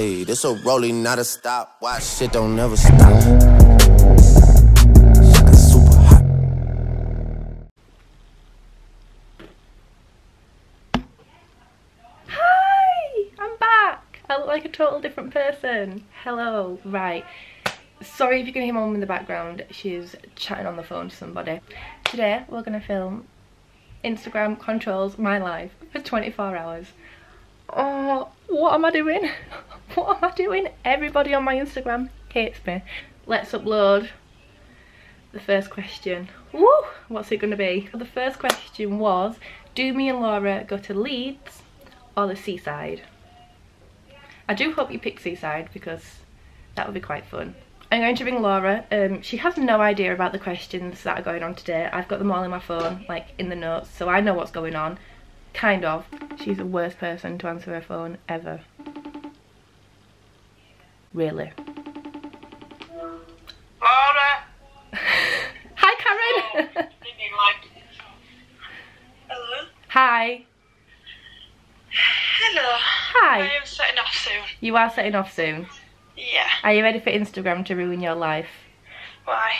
Hey, this a rolling, not a stop. Watch shit don't never stop. Shit is super hot. Hi, I'm back. I look like a total different person. Hello, right. Sorry if you can hear mum in the background. She's chatting on the phone to somebody. Today, we're gonna film Instagram controls my life for 24 hours. Oh, what am I doing? What am I doing? Everybody on my Instagram hates me. Let's upload the first question. Woo! What's it gonna be? The first question was, do me and Laura go to Leeds or the seaside? I do hope you pick seaside because that would be quite fun. I'm going to ring Laura. She has no idea about the questions that are going on today. I've got them all in my phone, like in the notes, so I know what's going on. Kind of. She's the worst person to answer her phone ever. Really. Laura! Hi, Karen! Oh, hello? Hi. Hello. Hi. I am setting off soon. You are setting off soon? Yeah. Are you ready for Instagram to ruin your life? Why?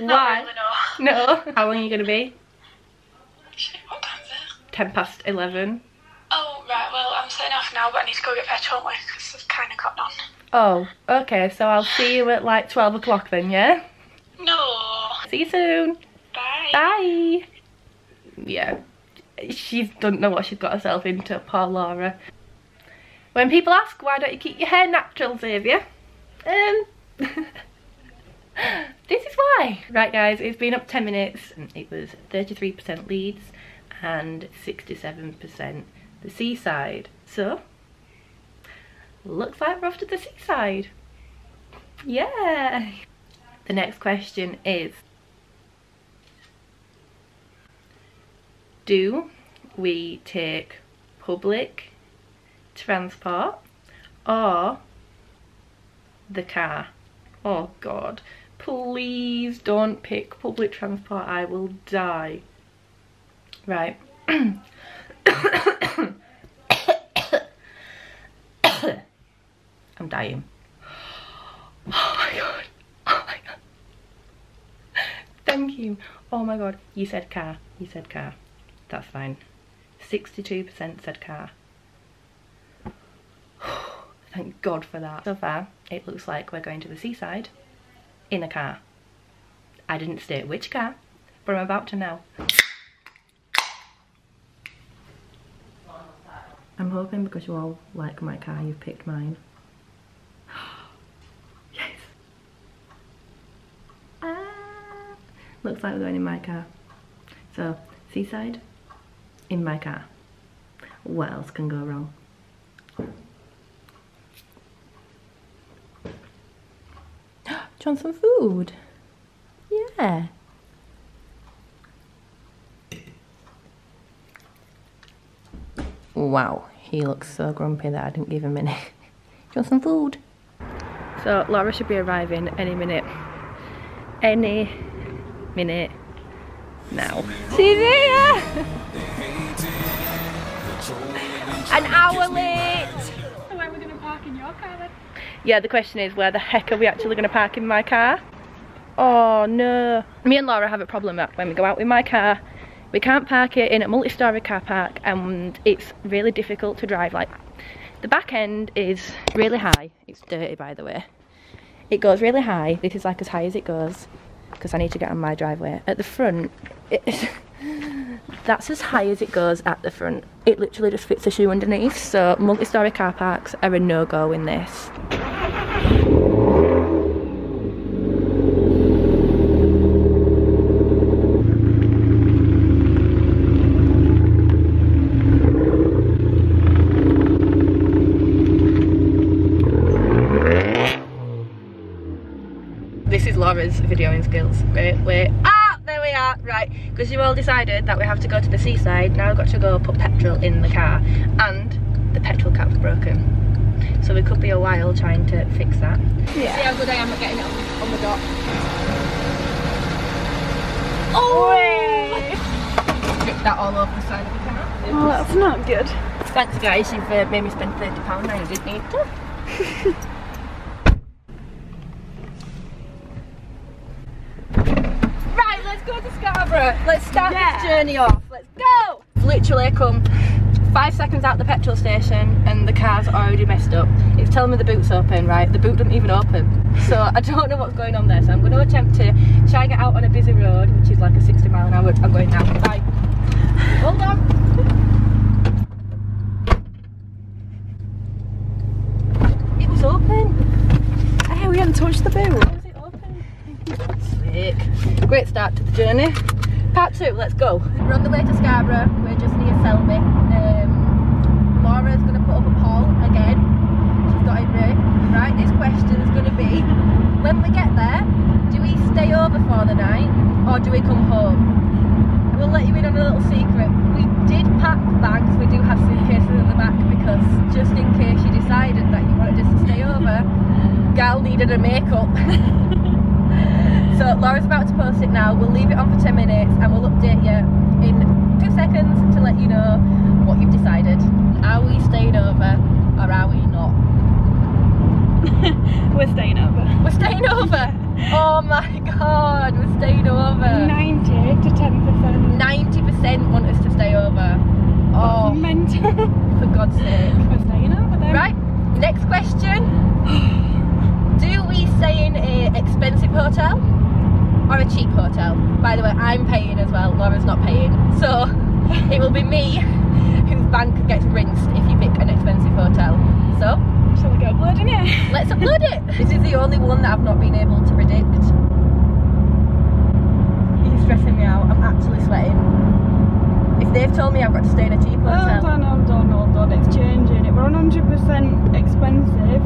Why? Really, no. No? How long are you going to be? 10 past 11. Oh, right, well, I'm setting off now, but I need to go get petrol, don't I? Because I've kind of gotten on. Oh, okay, so I'll see you at like 12 o'clock then, yeah? No. See you soon. Bye. Bye. Yeah, she doesn't know what she's got herself into, poor Laura. When people ask, why don't you keep your hair natural, Xavier? This is why. Right, guys, it's been up 10 minutes. It was 33% Leeds and 67% the seaside. So, looks like we're off to the seaside. Yeah. The next question is, do we take public transport or the car? Oh God, please don't pick public transport, I will die. Right. I'm dying. Oh my God. Oh my God. Thank you. Oh my God. You said car. You said car. That's fine. 62% said car. Thank God for that. So far, it looks like we're going to the seaside in a car. I didn't state which car, but I'm about to know. I'm hoping because you all like my car, you've picked mine. Yes! Ah, looks like we're going in my car. So, seaside, in my car. What else can go wrong? Do you want some food? Yeah! Wow, he looks so grumpy that I didn't give him any. Do you want some food? So Laura should be arriving any minute. Any minute now. Xavier! An hour late! So where are we going to park in your car then? Yeah, the question is where the heck are we actually going to park in my car? Oh no. Me and Laura have a problem that when we go out with my car, we can't park it in a multi-storey car park and it's really difficult to drive. Like, the back end is really high. It's dirty, by the way. It goes really high. This is like as high as it goes because I need to get on my driveway. At the front, that's as high as it goes at the front. It literally just fits a shoe underneath, so multi-storey car parks are a no-go in this. Laura's videoing skills. Great way. Ah, there we are. Right, because you all decided that we have to go to the seaside. Now we've got to go put petrol in the car, and the petrol cap's broken, so it could be a while trying to fix that. Yeah. See how good I am at getting it on the dock. Oh! Ripped that all over the side of the car. Oh, that's not good. thanks guys, you've made me spend £30 I didn't need to. Right, let's go to Scarborough. Let's start this journey off. Let's go! Literally come 5 seconds out the petrol station and the car's already messed up. It's telling me the boot's open, right? The boot doesn't even open. So I don't know what's going on there. So I'm going to attempt to try and get out on a busy road, which is like a 60 mile an hour. I'm going now. Bye. Hold on. It was open. Hey, we hadn't touched the boot. Was it open? Sick. Great start to the journey. Part two, let's go. We're on the way to Scarborough. We're just near Selby. Laura's going to put up a poll again. She's got it right. Right, this question is going to be, when we get there, do we stay over for the night or do we come home? And we'll let you in on a little secret. We did pack bags. We do have suitcases in the back because just in case you decided that you wanted us to stay over, gal needed a makeup. So Laura's about to post it now. We'll leave it on for 10 minutes and we'll update you in 2 seconds to let you know what you've decided. Are we staying over or are we not? We're staying over. We're staying over? Oh my god, we're staying over. 90 to 10%. 90% want us to stay over. Oh, mental. For God's sake. We're staying over then. Right, next question. Do we stay in an expensive hotel? Or a cheap hotel. By the way, I'm paying as well, Laura's not paying. So it will be me whose bank gets rinsed if you pick an expensive hotel. So shall we go uploading it? Let's upload it! This is the only one that I've not been able to predict. You're stressing me out, I'm actually sweating. If they've told me I've got to stay in a cheap hotel. Hold on, it's changing. It were 100% expensive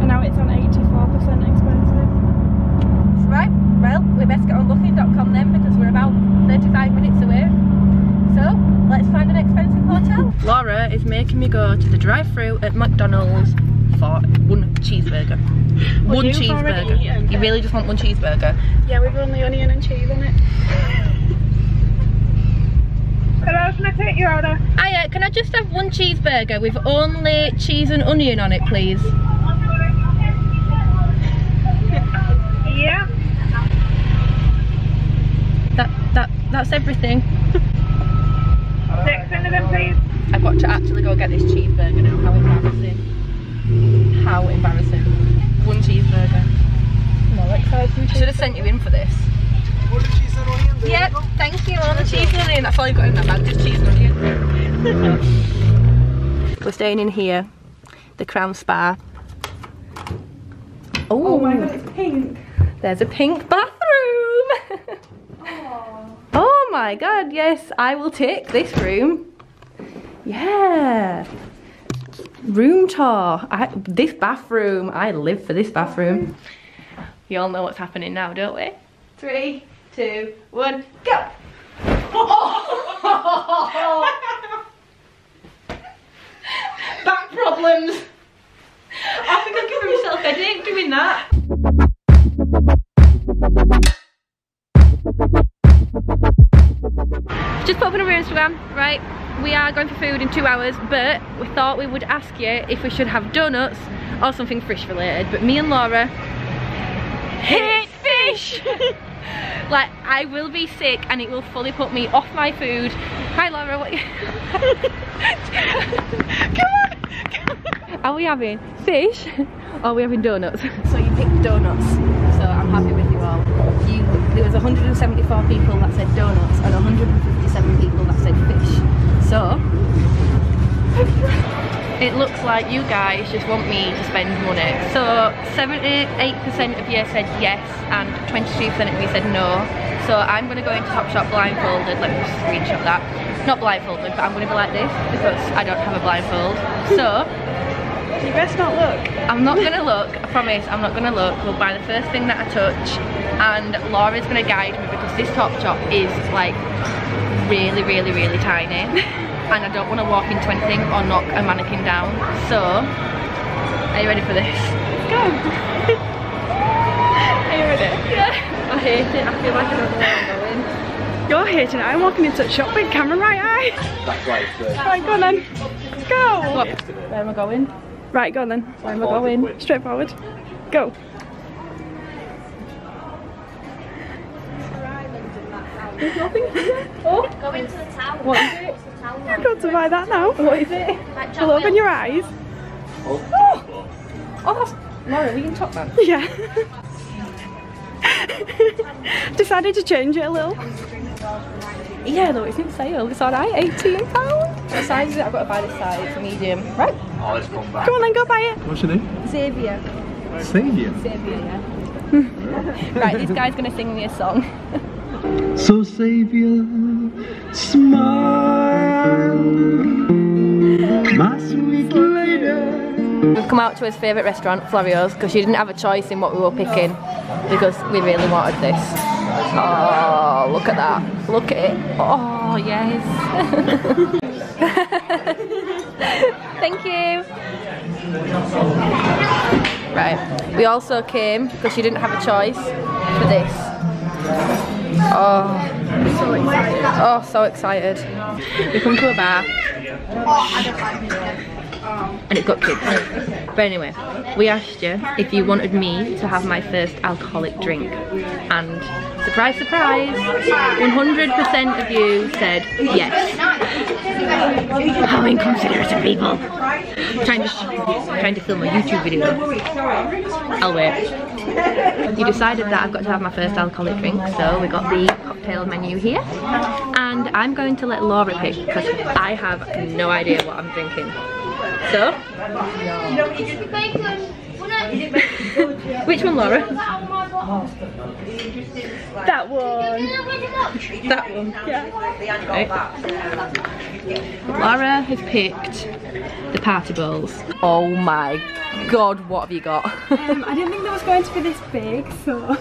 and now it's on 84% expensive. Right, well, we best get on booking.com then because we're about 35 minutes away. So, let's find an expensive hotel. Laura is making me go to the drive-thru at McDonald's for one cheeseburger. One cheeseburger. You really just want one cheeseburger? Yeah, we've run the onion and cheese on it. Hello, can I take your order? Hiya, can I just have one cheeseburger with only cheese and onion on it, please? Yeah. That's everything. Next one, please. I've got to actually go get this cheeseburger now. How embarrassing. How embarrassing. One cheeseburger. I should have sent you in for this. Yep, thank you. All the cheese and onion. That's all you've got in that bag, just cheese and onion. We're staying in here, the Crown Spa. Oh my god, it's pink. There's a pink bathroom. Oh my god, yes, I will take this room. Yeah. Room tour. This bathroom. I live for this bathroom. You all know what's happening now, don't we? 3, 2, 1, go! Oh. Back problems. I think I've given myself a headache doing that. Just put up on our Instagram, right, we are going for food in 2 hours, but we thought we would ask you if we should have donuts or something fish related, but me and Laura hate fish! Like, I will be sick and it will fully put me off my food. Hi Laura, what are you... Come on! Are we having fish or are we having donuts? So you picked donuts. So I'm happy with you all. There was 174 people that said donuts and 157 people that said fish. So, it looks like you guys just want me to spend money. So 78% of you said yes and 22% of you said no. So I'm going to go into Topshop blindfolded. Let me just screenshot that. Not blindfolded, but I'm going to be like this because I don't have a blindfold. So... you best not look. I'm not gonna look, I promise, I'm not gonna look. We'll buy the first thing that I touch and Laura's gonna guide me because this Topshop is like really, really, really tiny and I don't wanna walk into anything or knock a mannequin down. So, are you ready for this? Go! Are you ready? Yeah. I hate it, I feel like I don't know where I'm going. You're hating it, I'm walking into a shop with camera right eye. That's right. Right, go on then. go! What? Where am I going? Right, go on then. Where am I going? Straight forward. Go. There's nothing here. Oh, go into the towel. What is it? I've got to buy that now. What is it? Well, open your eyes. Oh, oh, Laura, we can top that. Yeah. Decided to change it a little. Yeah, though, it's in sale. It's alright, £18. What size is it? I've got to buy this size, medium. Right? Oh, let's come back. Come on then, go buy it. What's your name? Xavier. Xavier? Xavier, yeah. Right, this guy's going to sing me a song. So Xavier, smile, my sweet lady. We've come out to his favourite restaurant, Florios, because she didn't have a choice in what we were picking, because we really wanted this. Oh, look at that. Look at it. Oh, yes. Thank you. Right. We also came, because she didn't have a choice, for this. Oh, so excited. Oh, so excited. We come to a bar and it's got kids. But anyway, we asked you if you wanted me to have my first alcoholic drink, and surprise, surprise, 100% of you said yes. How inconsiderate of people. Trying to film a YouTube video. I'll wait. You decided that I've got to have my first alcoholic drink, so we got the cocktail menu here, and I'm going to let Laura pick because I have no idea what I'm drinking. So, which one, Laura? That one. That one. Yeah. Right. Laura has picked the party bowls. Oh my god, what have you got? I didn't think that was going to be this big, so.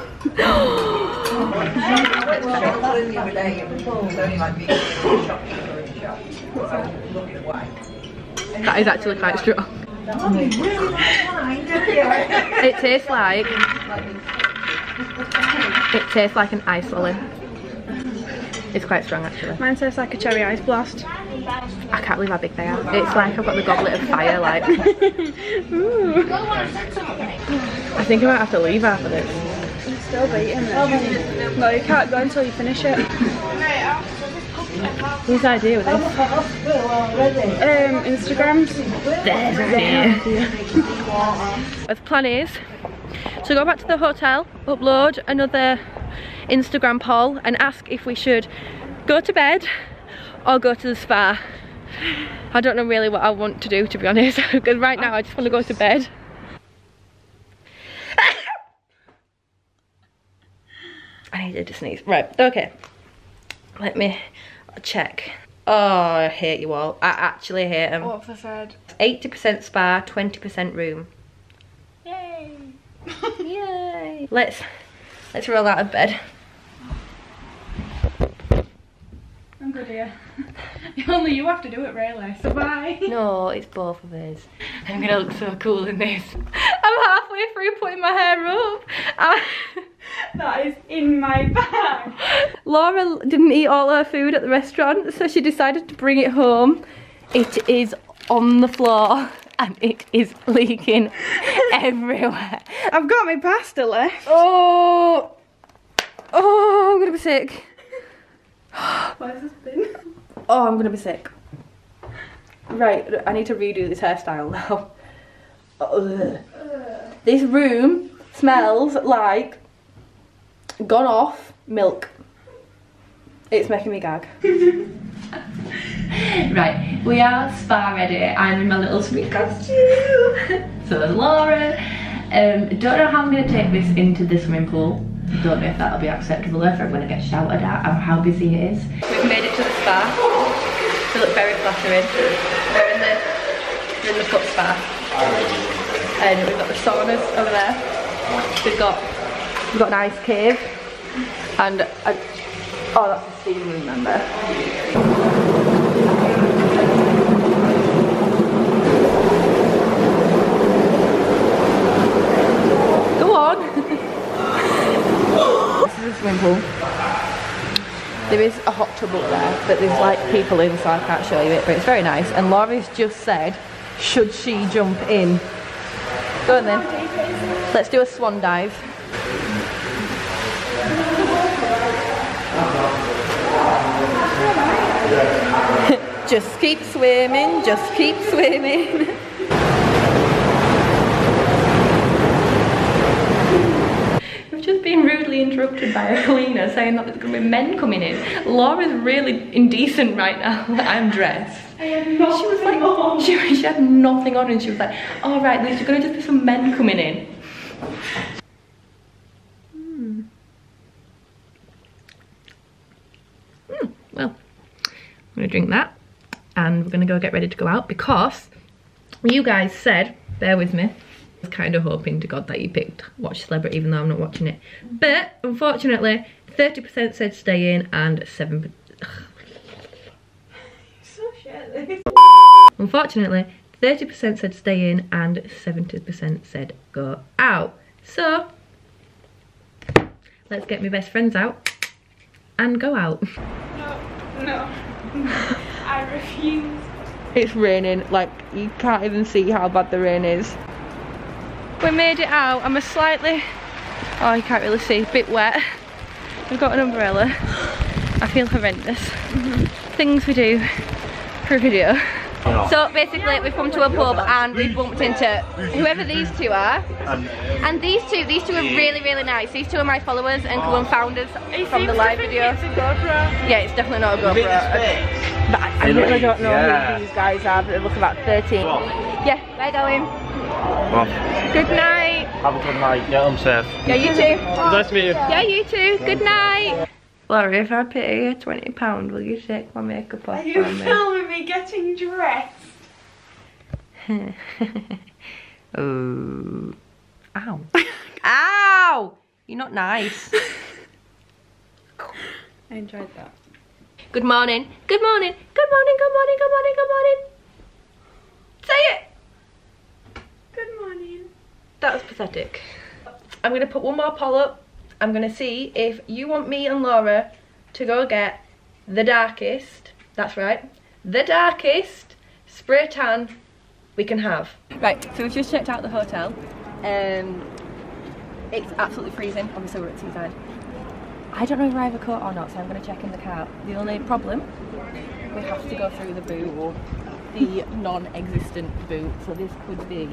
That is actually quite strong. It tastes like an ice lolly. It's quite strong actually. Mine tastes like a cherry ice blast. I can't believe how big they are. It's like I've got the goblet of fire, like. Ooh. I think I might have to leave after this. You're still beating it. No, you can't go until you finish it. Whose idea was this? Instagram's. There's an idea. The plan is to go back to the hotel, upload another Instagram poll and ask if we should go to bed or go to the spa. I don't know really what I want to do, to be honest, because right now I just want to go to bed. I needed to sneeze. Right, okay. Let me check. Oh, I hate you all. I actually hate them. What have I said? 80% spa, 20% room. Yay! Yay! Let's roll out of bed. I'm good here. Only you have to do it, really. So bye. No, it's both of us. I'm gonna look so cool in this. I'm halfway through putting my hair up. That is in my bag. Laura didn't eat all her food at the restaurant, so she decided to bring it home. It is on the floor and it is leaking everywhere. I've got my pasta left. Oh, oh, I'm gonna be sick. Where's this bin? Oh, I'm gonna be sick. Right, I need to redo this hairstyle now. Ugh. This room smells like gone off milk. It's making me gag. Right, we are spa ready. I'm in my little sweet costume. So is Laura. Don't know how I'm going to take this into the swimming pool. Don't know if that'll be acceptable, if I'm going to get shouted at or how busy it is. We've made it to the spa. They look very flattering. We're in the foot spa. And we've got the saunas over there. We've got an ice cave. And oh, that's the steam room, remember? This is a swimming pool. There is a hot tub up there, but there's like people in, so I can't show you it, but it's very nice. And Laura's just said, should she jump in? Go on then. Let's do a swan dive. Just keep swimming, just keep swimming. We've just been rudely interrupted by a cleaner saying that there's going to be men coming in. Laura's really indecent right now. I'm dressed. I had nothing on. She had nothing on and she was like, all right, there's going to just be some men coming in. Well, I'm going to drink that. And we're going to go get ready to go out because you guys said, bear with me, I was kind of hoping to God that you picked Watch Celebrity even though I'm not watching it. But unfortunately, 30% said stay in and 7%. So shitless. Unfortunately, 30% said stay in and 70% said go out. So, let's get my best friends out and go out. No. I refuse. It's raining, like you can't even see how bad the rain is. We made it out. I'm a slightly, oh you can't really see, bit wet. We've got an umbrella. I feel horrendous. Things we do for a video. So basically we've come to a pub and we've bumped into whoever these two are. And these two are really, really nice. These two are my followers and co-founders from the live video. It's a GoPro. Yeah, it's definitely not a GoPro. But I really don't know who these guys are, but they look about 13. Yeah, we're going. Good night. Have a good night. Get home safe. Yeah, you too. Nice to meet you. Yeah, you too. Good night. Laura, if I pay you £20, will you take my makeup off? Are you filming me getting dressed? Oh. Ow. Ow! You're not nice. I enjoyed that. Good morning. Good morning. Good morning, good morning, good morning, good morning. Say it! Good morning. That was pathetic. I'm going to put one more poll up. I'm going to see if you want me and Laura to go get the darkest, that's right, the darkest spray tan we can have. Right, so we've just checked out the hotel. It's absolutely freezing, obviously we're at Teesside. I don't know if I have a coat or not, so I'm going to check in the car. The only problem, we have to go through the boot, or the non-existent boot, so this could be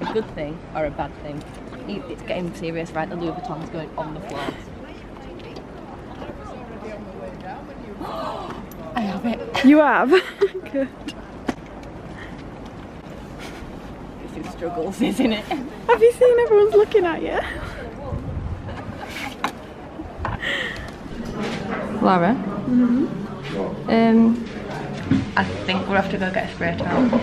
a good thing or a bad thing. It's getting serious, right? The Louis Vuitton's going on the floor. I have it. You have? Good. This is struggles, isn't it? Have you seen everyone's looking at you? Laura? Mm-hmm. I think we'll have to go get a spray towel.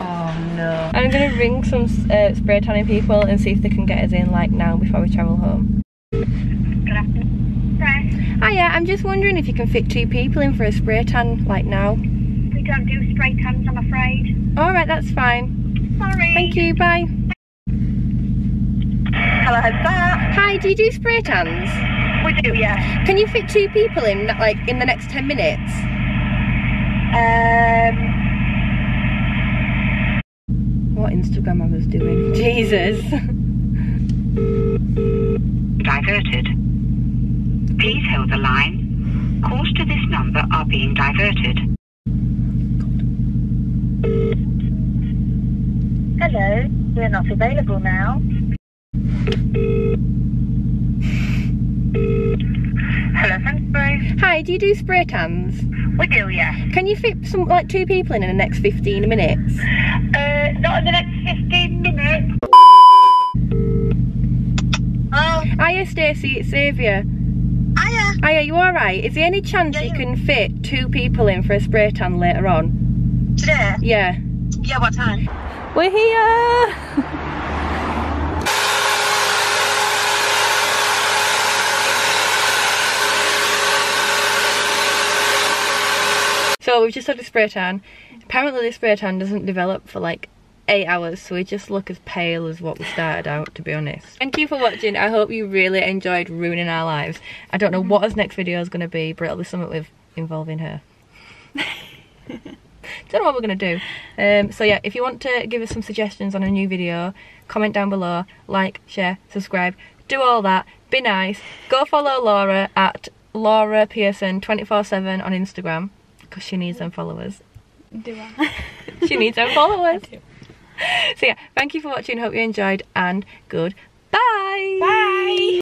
Oh no. I'm going to ring some spray tanning people and see if they can get us in like now before we travel home. Good afternoon. Hi. Hiya, I'm just wondering if you can fit two people in for a spray tan like now. We don't do spray tans, I'm afraid. Alright, that's fine. Sorry. Thank you, bye. Hello, how's that? Hi, do you do spray tans? We do, yeah. Can you fit two people in like in the next 10 minutes? What Instagram I was doing. Jesus. Diverted. Please hold the line. Calls to this number are being diverted. Hello, we are not available now. Hello, Sainsbury. Hi, do you do spray tans? We do, yeah. Can you fit some like two people in the next 15 minutes? Not in the next 15 minutes. Oh. Hiya, Stacey, it's Xavier. Hiya. Hiya, you alright? Is there any chance you can fit two people in for a spray tan later on? Today? Yeah. Yeah, what time? We're here! So we've just had a spray tan. Apparently this spray tan doesn't develop for like 8 hours, so we just look as pale as what we started out, to be honest. Thank you for watching. I hope you really enjoyed ruining our lives. I don't know what his next video is going to be, but it'll be something with involving her. Don't know what we're going to do. So yeah, if you want to give us some suggestions on a new video, comment down below, like, share, subscribe, do all that, be nice. Go follow Laura at Laura Pearson 247 on Instagram, because she needs them followers. Do I? She needs them followers. So yeah, thank you for watching, hope you enjoyed, and goodbye. Bye.